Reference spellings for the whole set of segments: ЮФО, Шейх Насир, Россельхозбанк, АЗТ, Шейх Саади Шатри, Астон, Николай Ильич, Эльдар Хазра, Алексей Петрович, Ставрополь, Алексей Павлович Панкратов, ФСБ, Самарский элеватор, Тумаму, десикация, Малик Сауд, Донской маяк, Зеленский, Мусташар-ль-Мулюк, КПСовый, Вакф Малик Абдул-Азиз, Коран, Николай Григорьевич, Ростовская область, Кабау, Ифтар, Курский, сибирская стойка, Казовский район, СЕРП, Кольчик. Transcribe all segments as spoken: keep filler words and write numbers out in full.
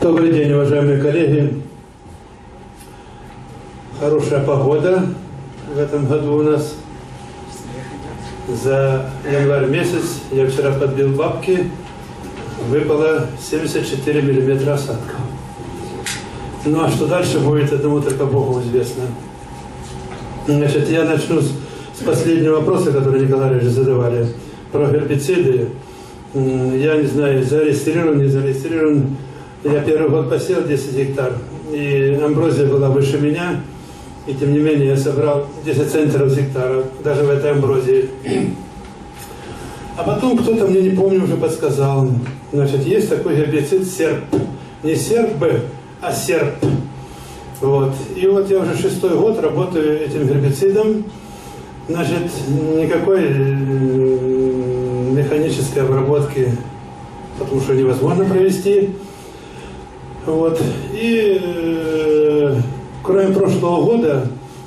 Добрый день, уважаемые коллеги. Хорошая погода в этом году у нас. За январь месяц, я вчера подбил бабки, выпало семьдесят четыре миллиметра осадка. Ну а что дальше будет, этому только Богу известно. Значит, я начну с, с последнего вопроса, который Николай Ильич задавали, про гербициды. Я не знаю, зарегистрирован, не зарегистрирован. Я первый год посел десять гектар, и амброзия была выше меня, и тем не менее я собрал десять центнеров с гектара, даже в этой амброзии. А потом кто-то, мне не помню, уже подсказал, значит, есть такой гербицид СЕРП. Не СЕРП, а СЕРП. Вот. И вот я уже шестой год работаю этим гербицидом. Значит, никакой механической обработки, потому что невозможно провести. Вот. И э, кроме прошлого года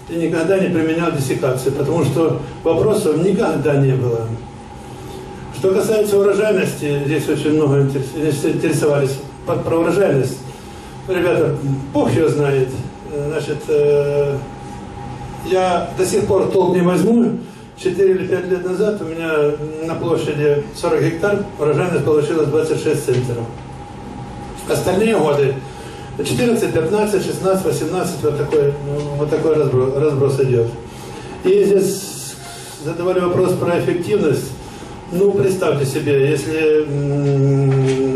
я никогда не применял диссекации, потому что вопросов никогда не было. Что касается урожайности, здесь очень много интересовались под про урожайность. Ребята, Бог ее знает. Значит, э, я до сих пор толк не возьму. четыре или пять лет назад у меня на площади сорок гектар урожайность получилась двадцать шесть центнеров. Остальные годы четырнадцать, пятнадцать, шестнадцать, восемнадцать, вот такой, вот такой разброс, разброс идет. И здесь задавали вопрос про эффективность. Ну, представьте себе, если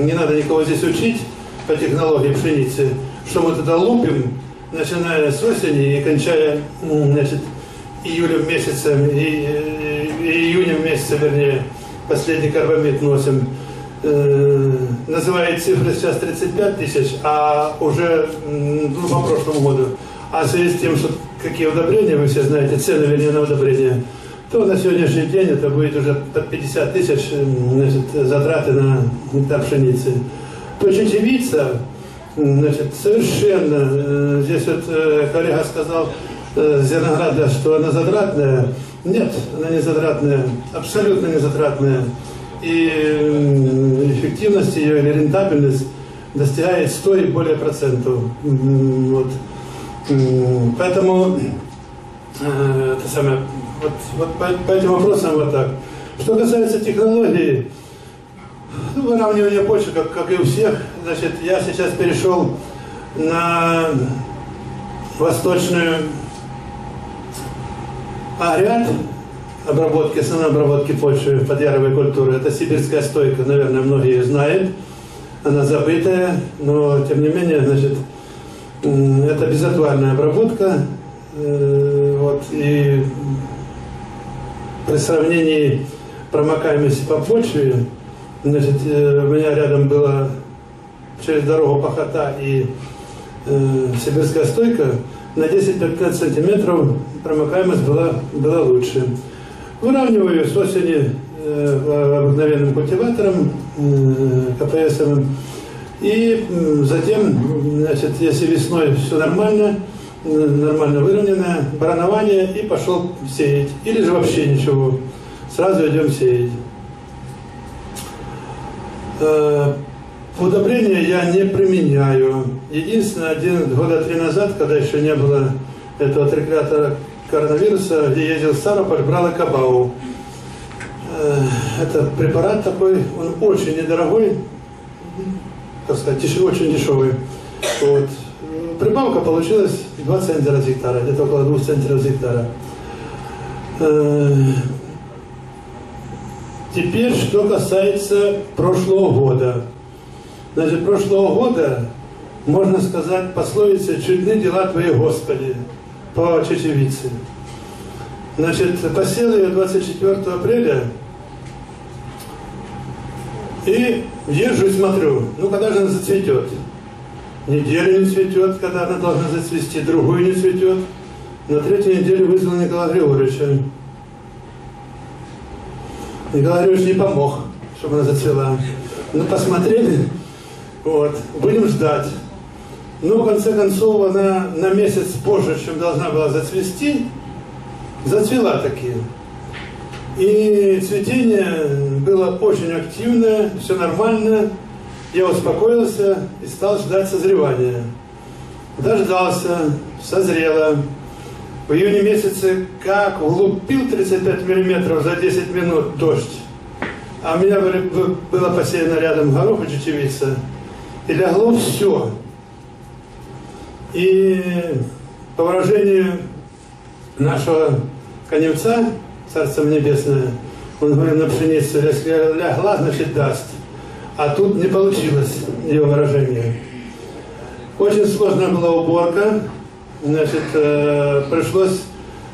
не надо никого здесь учить по технологии пшеницы, что мы тогда лупим, начиная с осени и кончая, значит, июлем месяцем, и, и, июнем месяцем, вернее, последний карбамид носим. Называет цифры сейчас тридцать пять тысяч, а уже ну, по прошлому году. А в связи с тем, что какие удобрения, вы все знаете, цены, вернее, на удобрения, то на сегодняшний день это будет уже под пятьдесят тысяч, значит, затраты на гектар пшеницы. То чечевица, значит, совершенно, здесь вот коллега сказал, зернограда, что она затратная. Нет, она не затратная, абсолютно не затратная. И эффективность ее, или рентабельность достигает сто и более процентов. Вот. Поэтому это самое, вот, вот по, по этим вопросам вот так. Что касается технологии, ну, выравнивания почвы, как, как и у всех, значит, я сейчас перешел на восточную агряд. Обработки, основной обработки почвы под яровой культуры. Это сибирская стойка, наверное, многие ее знают. Она забытая, но тем не менее, значит, это безотвальная обработка. Вот, и при сравнении промокаемости по почве, значит, у меня рядом была через дорогу пахота и э, сибирская стойка, на десять-пятнадцать сантиметров промокаемость была, была лучше. Выравниваю с осени э, обыкновенным культиватором э, КПСовым. И э, затем, значит, если весной все нормально, э, нормально выровненное, баранование, и пошел сеять. Или же вообще ничего. Сразу идем сеять. Э, удобрения я не применяю. Единственное, один, года три назад, когда еще не было этого треклятора коронавируса, где ездил в Ставрополь, брал Кабау. Это препарат такой, он очень недорогой, так сказать, очень дешевый. Вот. Прибавка получилась два центнера с гектара, где-то около двух центнеров с гектара. Теперь, что касается прошлого года. Значит, прошлого года, можно сказать, пословица «Чудны дела твои, Господи», по чечевице. Значит, посел ее двадцать четвёртого апреля, и езжу и смотрю, ну когда же она зацветет? Неделю не цветет, когда она должна зацвести, другую не цветет. На третью неделю вызвал Николая Григорьевича. Николай Григорьевич не помог, чтобы она зацвела. Ну посмотрели, вот, будем ждать. Но, в конце концов, она на месяц позже, чем должна была зацвести, зацвела таки. И цветение было очень активное, все нормально. я успокоился и стал ждать созревания. Дождался, созрело. В июне месяце как влупил тридцать пять миллиметров за десять минут дождь. А у меня было посеяно рядом горох и чечевица. И лягло все. И по выражению нашего коневца, царством небесное, он говорил на пшеницу, если лягла, значит даст. А тут не получилось его выражение. Очень сложная была уборка. Значит, э, пришлось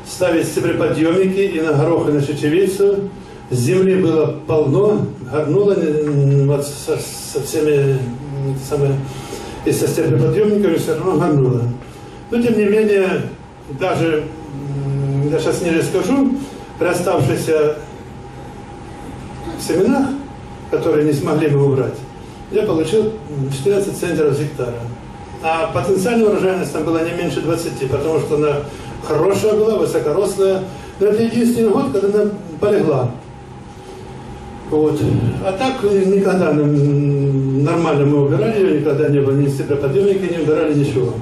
ставить стебреподъемники и на горох, и на чечевицу. Земли было полно, горнуло вот, со, со всеми самыми, и со стебреподъемниками все равно горнуло. Но тем не менее, даже, я сейчас не расскажу, при оставшихся семенах, которые не смогли бы убрать, я получил четырнадцать центнеров с гектара. А потенциальная урожайность там была не меньше двадцати, потому что она хорошая была, высокорослая. Но это единственный год, когда она полегла. Вот. А так никогда нормально мы убирали ее, никогда не было ни стеброподъемника, не убирали ничего.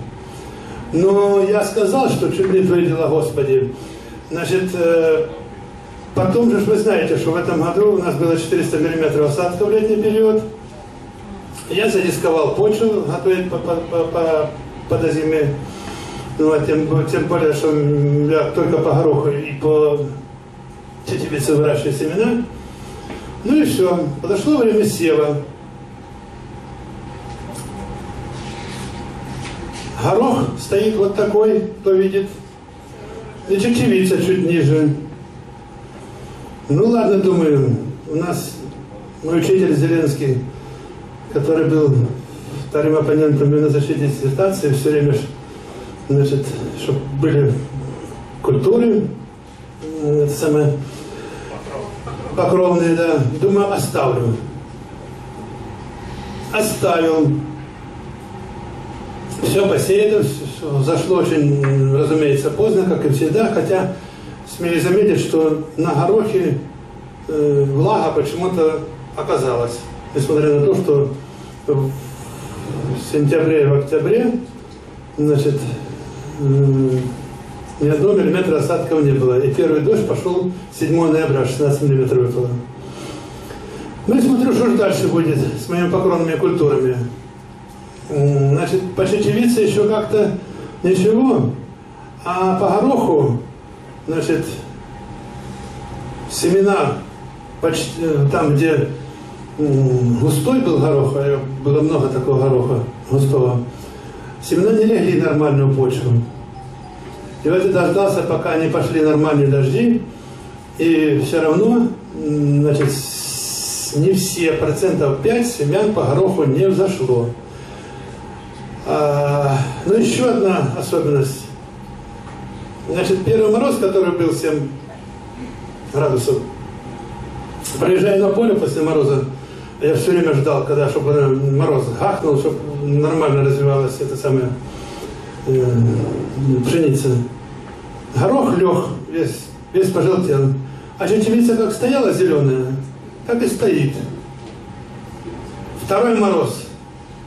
Но я сказал, что чуть не твои дела, Господи. Значит, потом же вы знаете, что в этом году у нас было четыреста миллиметров осадка в летний период. Я задисковал почву, готовить по, по, по, по, подозиме, ну, а тем, тем более, что я только по гороху и по чечевице выращиваю семена. Ну и все, подошло время сева. Горох стоит вот такой, кто видит, и чечевица чуть ниже. Ну ладно, думаю, у нас мой учитель Зеленский, который был вторым оппонентом на защите диссертации, все время, значит, чтобы были культуры самые покровные, да. Думаю, оставлю. Оставил. Все посеяно, зашло очень, разумеется, поздно, как и всегда, хотя смею заметить, что на горохе э, влага почему-то оказалась. Несмотря на то, что в сентябре и в октябре, значит, ни одного миллиметра осадков не было. И первый дождь пошел седьмого ноября, шестнадцать миллиметров выпало. Ну и смотрю, что же дальше будет с моими покровными культурами. Значит, по чечевице еще как-то ничего, а по гороху, значит, семена, почти, там, где густой был горох, а было много такого гороха густого, семена не легли в нормальную почву. И вот я дождался, пока не пошли нормальные дожди, и все равно, значит, не все, процентов пять семян по гороху не взошло. А, ну еще одна особенность. Значит, первый мороз, который был семь градусов, проезжая на поле после мороза, я все время ждал, когда, чтобы мороз гахнул, чтобы нормально развивалась эта самая э, пшеница. Горох лег, весь, весь пожелтел. А чечевица как стояла зеленая, так и стоит. Второй мороз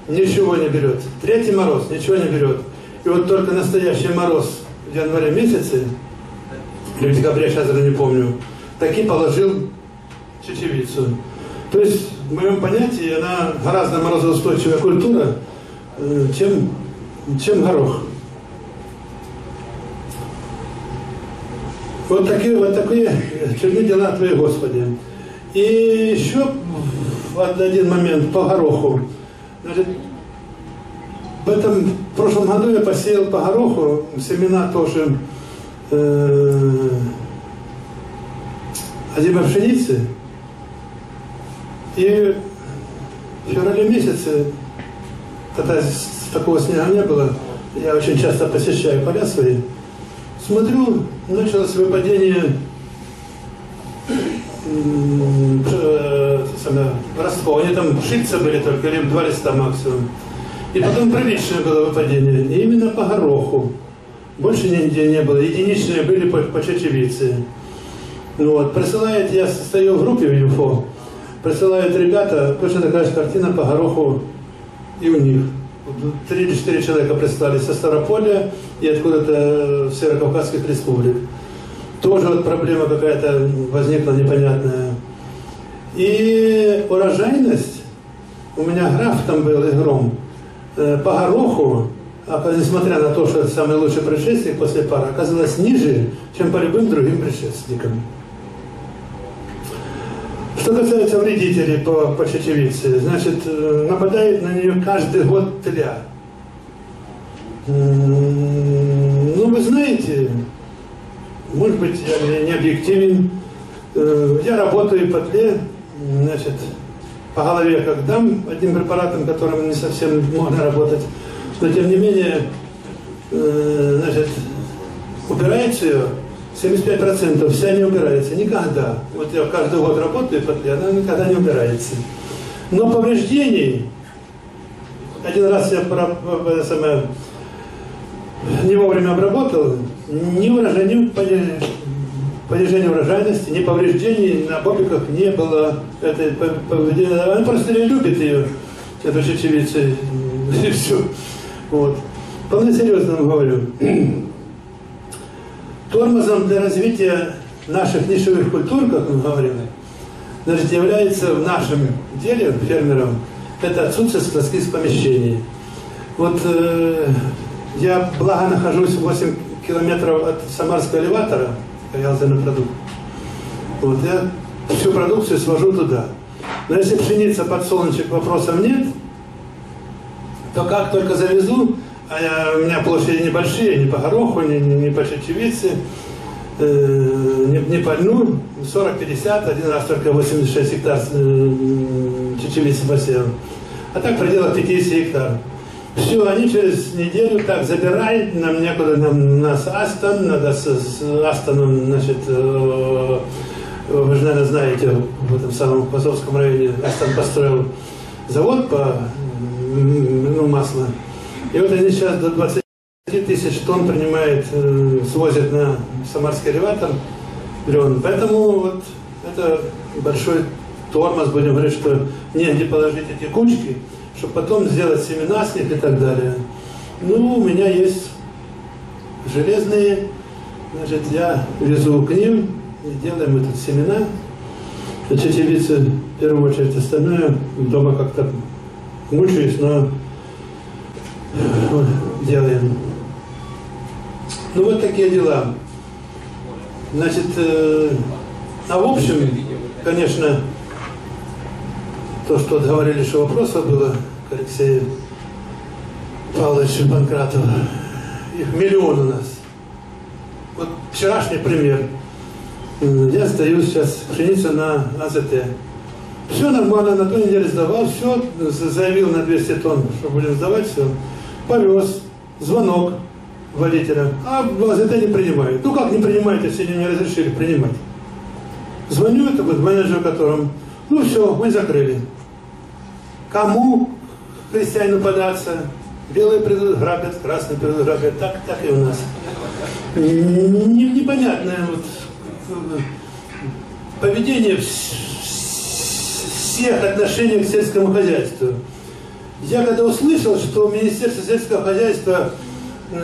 ничего не берет. Третий мороз ничего не берет. И вот только настоящий мороз в январе месяце, или в декабре, сейчас я не помню, таки положил чечевицу. То есть, в моем понятии, она гораздо морозоустойчивая культура, чем, чем горох. Вот такие, вот такие черные дела твои, Господи. И еще один момент по гороху. Значит, в этом в прошлом году я посеял по гороху семена тоже э, озимой пшеницы. И в феврале месяце, когда такого снега не было, я очень часто посещаю поля свои, смотрю, началось выпадение ростков. Они там пшицы были только, или два листа максимум. И потом приличное было выпадение. И именно по гороху. Больше нигде не было. Единичные были по, по чечевице. Вот. Присылает, я состою в группе в ЮФО. присылают ребята, точно такая же картина по гороху и у них. Три или четыре человека прислали со Ставрополя и откуда-то в Северокавказских республик. Тоже вот проблема какая-то возникла непонятная. И урожайность, у меня граф там был и гром, по гороху, несмотря на то, что это самый лучший предшественник после пары, оказалось ниже, чем по любым другим предшественникам. Что касается вредителей по, по чечевице, значит, нападает на нее каждый год тля. Ну, вы знаете, может быть, я не объективен, я работаю по тле, значит, по голове как дам одним препаратом, которым не совсем можно работать, но тем не менее, значит, убирается ее, семьдесят пять процентов вся не убирается. Никогда. Вот я каждый год работаю, она никогда не убирается. Но повреждений... Один раз я не вовремя обработал, ни понижения урожайности, ни повреждений на бобиках не было. Она просто не любит ее, эту чечевицу, и все. Вот. Вполне серьезно вам говорю. Тормозом для развития наших нишевых культур, как мы говорили, значит, является в нашем деле, фермерам, это отсутствие складских помещений. Вот э, я, благо, нахожусь восемь километров от Самарского элеватора, я на продукт. Вот, я всю продукцию свожу туда. Но если пшеница, подсолнечек, вопросов нет, то как только завезу, а я, у меня площади небольшие, ни по гороху, ни, ни, ни по чечевице, э, ни, ни по льну, сорок-пятьдесят, один раз только восемьдесят шесть гектар э, чечевицы посеял. А так в пределах пятьдесят гектар. Все, они через неделю так забирают, нам некуда, нам, нас Астон, надо с, с Астоном, значит, э, вы же, наверное, знаете, в этом самом Казовском районе Астон построил завод по ну, маслу. И вот они сейчас до двадцати тысяч тонн принимают, э, свозят на Самарский элеватор лен. Поэтому вот это большой тормоз, будем говорить, что негде положить эти кучки, чтобы потом сделать семена с них и так далее. Ну, у меня есть железные, значит, я везу к ним, и делаем мы тут семена. Чечевицы, в первую очередь, остальное дома как-то мучаюсь, но... Вот, делаем. Ну вот такие дела. Значит, э, а в общем, конечно, то, что говорили, что вопросов было к Алексею Павловичу Панкратову, их миллион у нас. Вот вчерашний пример. Я стою сейчас пшеница на АЗТ. Все нормально, на ту неделю сдавал, все, заявил на двести тонн, что будем сдавать, все. Повез, звонок водителя, а АЗТ не принимают. Ну как не принимают, если они не разрешили принимать? Звоню, это будет менеджер, которому, ну все, мы закрыли. Кому христианину податься? Белые придут, грабят, красные придут, грабят, так, так и у нас. Непонятное вот поведение всех отношений к сельскому хозяйству. Я когда услышал, что Министерство сельского хозяйства э,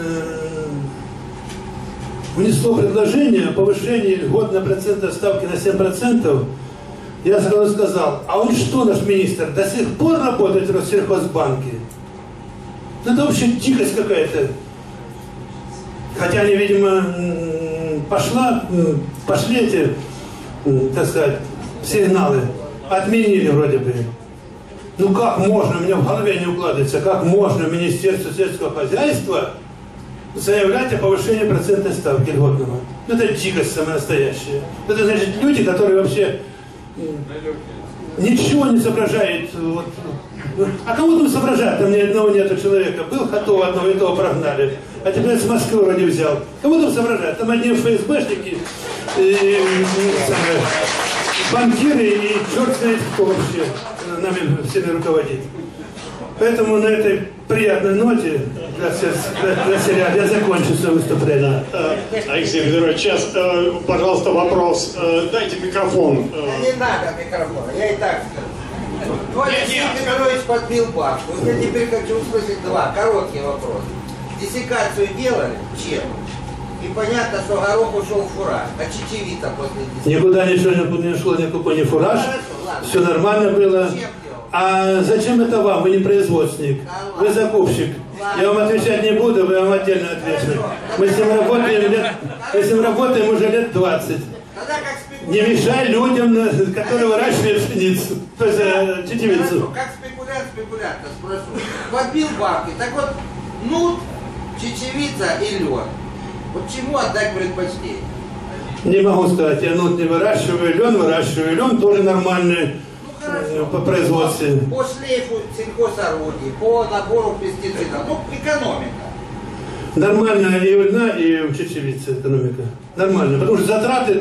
внесло предложение о повышении льготной процентной ставки на семь процентов, я сразу сказал, а он что, наш министр, до сих пор работает в Россельхозбанке? Это вообще дикость какая-то. Хотя они, видимо, пошла, пошли эти, так сказать, сигналы, отменили вроде бы. Ну как можно, у меня в голове не укладывается, как можно Министерству сельского хозяйства заявлять о повышении процентной ставки льготного? Это дикость самонастоящая. Это значит люди, которые вообще ничего не соображают. Вот. А кому там соображать? Там ни одного нету человека. Был Хатова одного и того прогнали. А теперь с Москвы вроде взял. Кому там соображать? Там одни ФСБшники и... банкиры и черт знает кто вообще нами всеми руководит. Поэтому на этой приятной ноте для, для, для сериала я закончу свое выступление. Алексей Петрович, сейчас, пожалуйста, вопрос. Дайте микрофон. Да не надо микрофон, я и так. Ну, Алексей Петрович подбил бабку. Я теперь хочу услышать два коротких вопроса. Десекацию делали? Чем? И понятно, что горох ушел в фураж, а чечевица после десекации. Никуда ничего не ушло, никакой не фураж. Хорошо, все нормально было. А зачем это вам? Вы не производственник, да, вы закупщик. Ладно. Я вам отвечать не буду, вы вам отдельно отвечу. Мы с ним работаем, лет, мы с ним работаем уже лет двадцать. Тогда как спекуляция... Не мешай людям, которые выращивают пшеницу, то есть да, чечевицу. Как спекулянт, спекулянта спрошу. Подбил бабки, так вот, ну, чечевица и лед. Вот чему отдать предпочтение? Не могу сказать, я нут не выращиваю, лен выращиваю, лен тоже нормальный. По производству. По шлейфу сельхозорудий, по набору пестицидов. Ну, экономика. Нормально и ульна, и у чечевицы экономика. Нормально. Потому что затраты,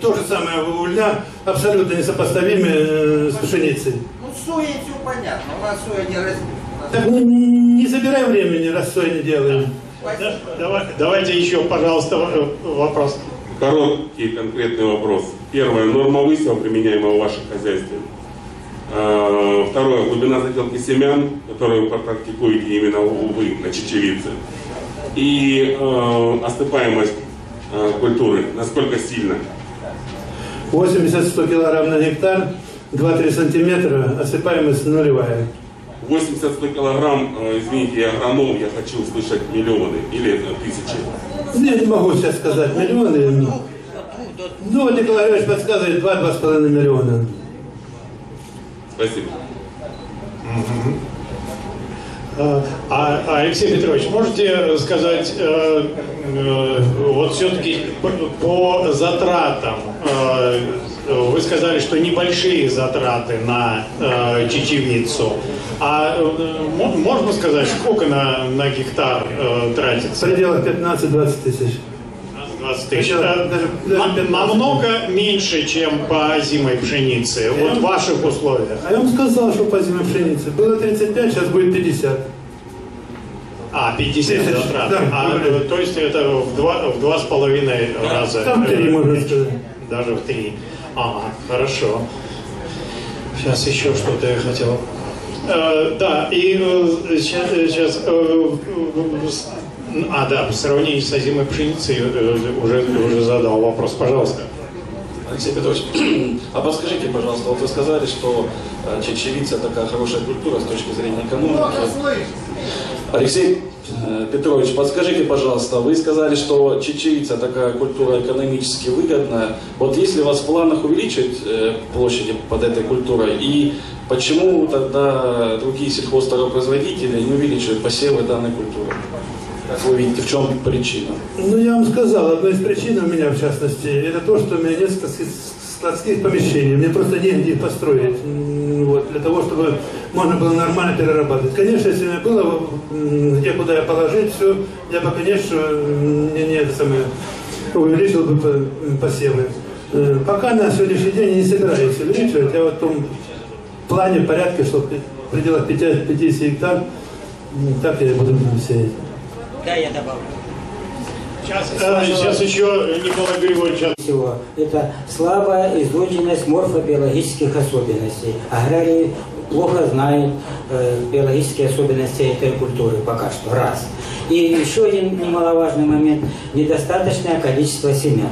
то же самое у ульна, абсолютно несопоставимы с пшеницей. Ну, соя все понятно. У нас соя не растет. Так не, не забирай времени, раз соя не делаем. Да, давай, давайте еще, пожалуйста, вопрос. Короткий конкретный вопрос. Первое. Норма высева, применяемая в вашем хозяйстве. Второе. Глубина заделки семян, которую вы практикуете именно вы на чечевице. И э, оступаемость э, культуры. Насколько сильно? восемьдесят сто килограмм на гектар, два-три сантиметра, осыпаемость нулевая. восемьдесят сто килограмм, э, извините, я агроном, я хочу услышать миллионы или тысячи. Я не могу сейчас сказать, миллионы или нет. Ну, Николай Ильич подсказывает два-два с половиной миллиона. Спасибо. А, а, Алексей Петрович, можете сказать, э, э, вот все-таки по, по затратам, э, вы сказали, что небольшие затраты на э, чечевицу, а э, можно сказать, сколько на, на гектар э, тратится? В пределах пятнадцать-двадцать тысяч. двадцать тысяч. Это намного меньше, чем по зимой пшенице, вот в ваших условиях. А я вам сказал, что по зимой пшенице было тридцать пять, сейчас будет пятьдесят. А, пятьдесят затрат. Да, а, то есть это в два с половиной да, раза. Там три, можно сказать. Даже в три. Ага, хорошо. Сейчас еще что-то я хотел. Э, да, и э, сейчас... сейчас э, э, А, да, в сравнении с озимой пшеницей уже, уже задал вопрос. Пожалуйста. Алексей Петрович, а подскажите, пожалуйста, вот вы сказали, что чечевица такая хорошая культура с точки зрения экономики. Алексей Петрович, подскажите, пожалуйста, вы сказали, что чечевица такая культура экономически выгодная. Вот есть ли у вас в планах увеличить площади под этой культурой? И почему тогда другие сельхозтоваропроизводители не увеличивают посевы данной культуры? Как вы видите, в чем причина? Ну, я вам сказал, одна из причин у меня, в частности, это то, что у меня нет складских помещений. Мне просто негде их построить, вот, для того, чтобы можно было нормально перерабатывать. Конечно, если у меня было, где куда я положить, все, я бы, конечно, не, не самое, увеличил бы посевы. Пока на сегодняшний день не собираюсь увеличивать, я вот в том плане, порядке, что в пределах пятидесяти гектар, так я буду сеять. Да, я добавлю. Сейчас, а, сейчас еще Николай Григорьевич. Это слабая изученность морфобиологических особенностей. Аграрии плохо знают э, биологические особенности этой культуры пока что. Раз. И еще один немаловажный момент. Недостаточное количество семян.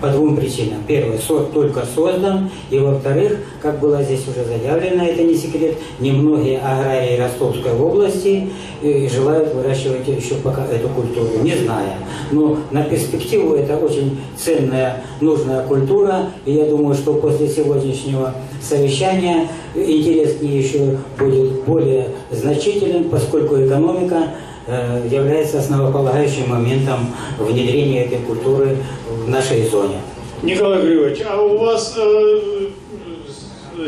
По двум причинам. Первое, сорт только создан. И во-вторых, как было здесь уже заявлено, это не секрет, немногие аграрии Ростовской области желают выращивать еще пока эту культуру, не зная. Но на перспективу это очень ценная, нужная культура. И я думаю, что после сегодняшнего совещания интерес к ней еще будет более значителен, поскольку экономика является основополагающим моментом внедрения этой культуры в нашей зоне. Николай Григорьевич, а у вас э,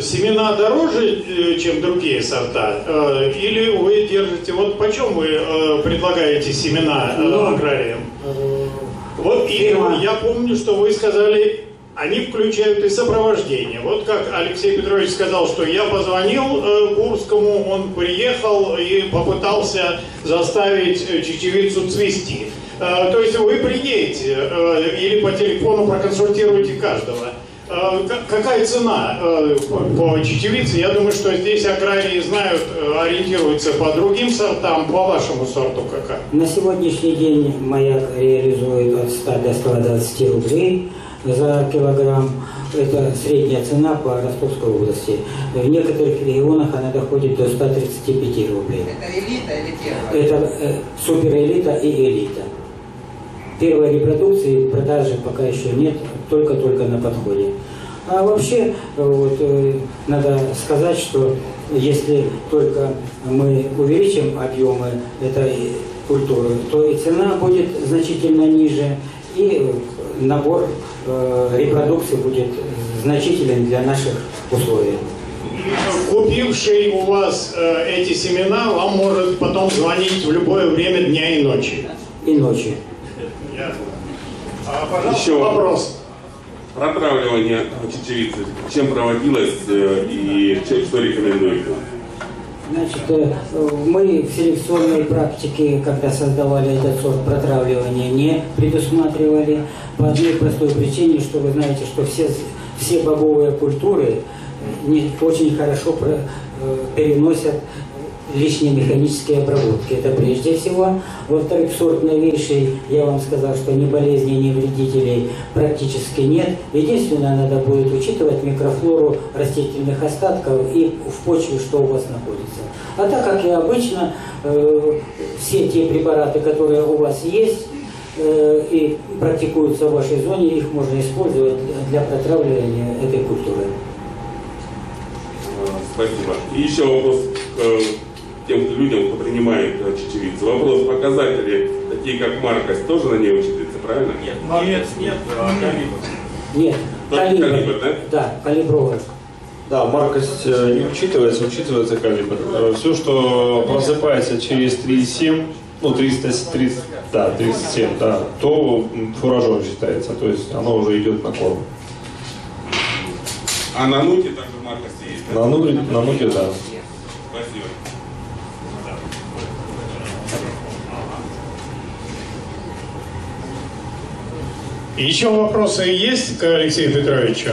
семена дороже, чем другие сорта? Э, или вы держите... Вот почем вы э, предлагаете семена э, аграриям? Вот, и я помню, что вы сказали они включают и сопровождение. Вот как Алексей Петрович сказал, что я позвонил Курскому, он приехал и попытался заставить чечевицу цвести. То есть вы приедете или по телефону проконсультируете каждого. Какая цена по чечевице? Я думаю, что здесь аграрии знают, ориентируются по другим сортам, по вашему сорту какая? На сегодняшний день «Маяк» реализует от ста до ста двадцати рублей за килограмм. Это средняя цена по Ростовской области. В некоторых регионах она доходит до ста тридцати пяти рублей. Это элита или первая? Это э, суперэлита и элита. Первой репродукции продажи пока еще нет, только-только на подходе. А вообще, вот, надо сказать, что если только мы увеличим объемы этой культуры, то и цена будет значительно ниже, и набор э, репродукции будет значителен для наших условий. Купивший у вас э, эти семена, вам может потом звонить в любое время дня и ночи. И ночи. А, еще вопрос. Протравливание чечевицы. Чем проводилось э, и что рекомендуете? Значит, мы в селекционной практике, когда создавали этот сорт, протравливания не предусматривали по одной простой причине, что вы знаете, что все, все бобовые культуры не очень хорошо переносят лишние механические обработки. Это прежде всего. Во-вторых, сорт новейший, я вам сказал, что ни болезней, ни вредителей практически нет. Единственное, надо будет учитывать микрофлору растительных остатков и в почве, что у вас находится. А так, как и обычно, э, все те препараты, которые у вас есть э, и практикуются в вашей зоне, их можно использовать для протравливания этой культуры. Спасибо. И еще вопрос тем людям, кто принимает чечевицу. Вопрос: показатели, такие как маркость, тоже на ней учитывается, правильно? Нет, нет, нет, а калибр. Нет, калибр, калибр, да? Да, калибровый. Да, маркость не учитывается, учитывается калибр. Все, что просыпается через тридцать семь, ну, триста тридцать, да, тридцать семь, да, то фуражом считается, то есть оно уже идет на корм. А на нуке также маркость есть? На нуке, на нуке, да. Спасибо. Еще вопросы есть к Алексею Петровичу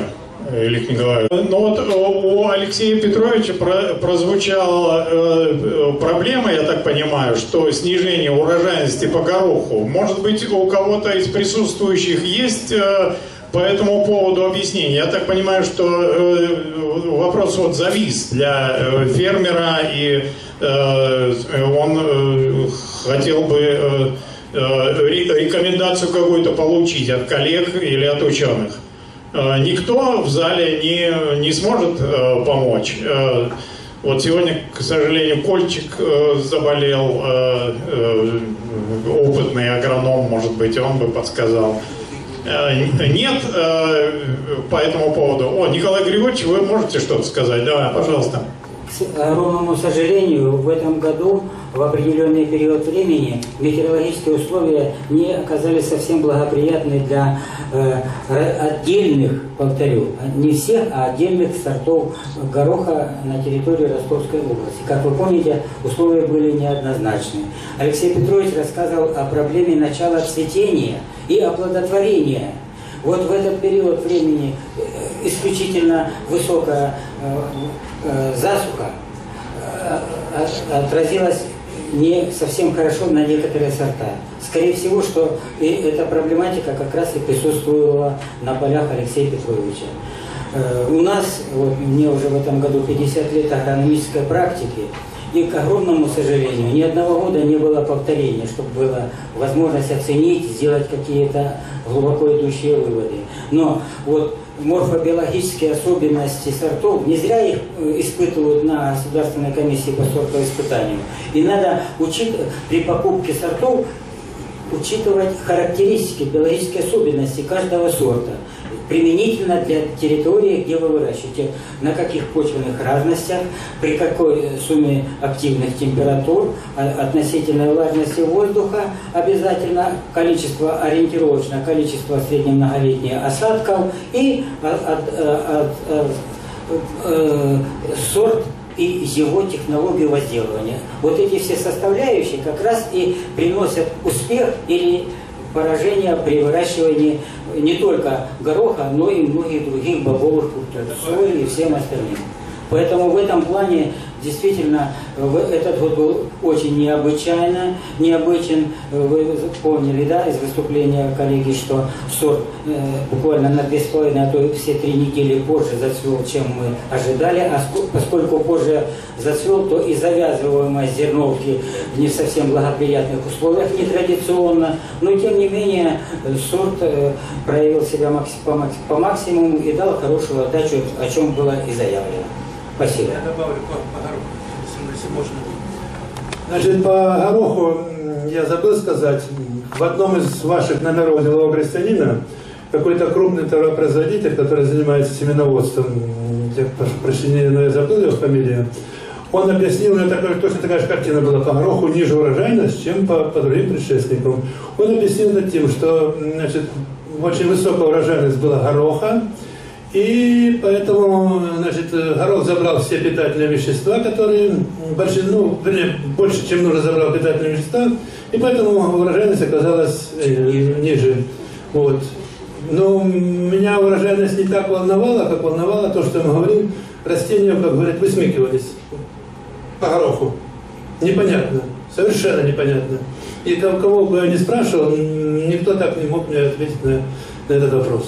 или к Николаю? Ну вот у Алексея Петровича прозвучала проблема, я так понимаю, что снижение урожайности по гороху. Может быть, у кого-то из присутствующих есть по этому поводу объяснение? Я так понимаю, что вопрос вот завис для фермера, и он хотел бы рекомендацию какую-то получить от коллег или от ученых. Никто в зале не, не сможет помочь. Вот сегодня, к сожалению, Кольчик заболел, опытный агроном, может быть, он бы подсказал. Нет по этому поводу. О, Николай Григорьевич, вы можете что-то сказать? Да, пожалуйста. К огромному сожалению, в этом году в определенный период времени метеорологические условия не оказались совсем благоприятны для э, отдельных, повторю, не всех, а отдельных сортов гороха на территории Ростовской области. Как вы помните, условия были неоднозначны. Алексей Петрович рассказывал о проблеме начала цветения и оплодотворения. Вот в этот период времени исключительно высокая э, э, засуха э, отразилась не совсем хорошо на некоторые сорта. Скорее всего, что и эта проблематика как раз и присутствовала на полях Алексея Петровича. Э, у нас, вот, мне уже в этом году пятьдесят лет агрономической практики, и, к огромному сожалению, ни одного года не было повторения, чтобы была возможность оценить, сделать какие-то глубоко идущие выводы. Но вот морфобиологические особенности сортов, не зря их испытывают на Государственной комиссии по сортоиспытанию. И надо учитывать, при покупке сортов учитывать характеристики, биологические особенности каждого сорта. применительно для территории, где вы выращиваете, на каких почвенных разностях, при какой сумме активных температур, относительной влажности воздуха, обязательно количество ориентировочно, количество среднемноголетних осадков и от, от, от, э, сорт и его технологию возделывания. Вот эти все составляющие как раз и приносят успех или поражение при выращивании не только гороха, но и многих других бобовых культур, сои и всем остальным. Поэтому в этом плане действительно этот год был очень необычайно, необычен. Вы помнили, да, из выступления коллеги, что сорт э, буквально на две с половиной, а то и все три недели позже зацвел, чем мы ожидали. А сколько, поскольку позже зацвел, то и завязываемость зерновки в не совсем благоприятных условиях, нетрадиционно. Но тем не менее сорт э, проявил себя макс, по, макс, по максимуму и дал хорошую отдачу, о чем было и заявлено. Спасибо. Я добавлю по гороху, если можно. Значит, по гороху я забыл сказать. В одном из ваших номеров делового крестьянина какой-то крупный товаропроизводитель, который занимается семеноводством, я прошу прощения, но я забыл его фамилию, он объяснил, у него такая, точно такая же картина была по гороху, ниже урожайность, чем по, по другим предшественникам. Он объяснил это тем, что, значит, очень высокая урожайность была гороха, и поэтому, значит, горох забрал все питательные вещества, которые больше, ну, вернее, больше, чем нужно, забрал питательные вещества, и поэтому урожайность оказалась э, ниже. Вот. Но меня урожайность не так волновала, как волновало то, что мы говорим, растения, как говорят, высмыкивались по гороху. Непонятно, совершенно непонятно. И кого бы я ни спрашивал, никто так не мог мне ответить на, на этот вопрос.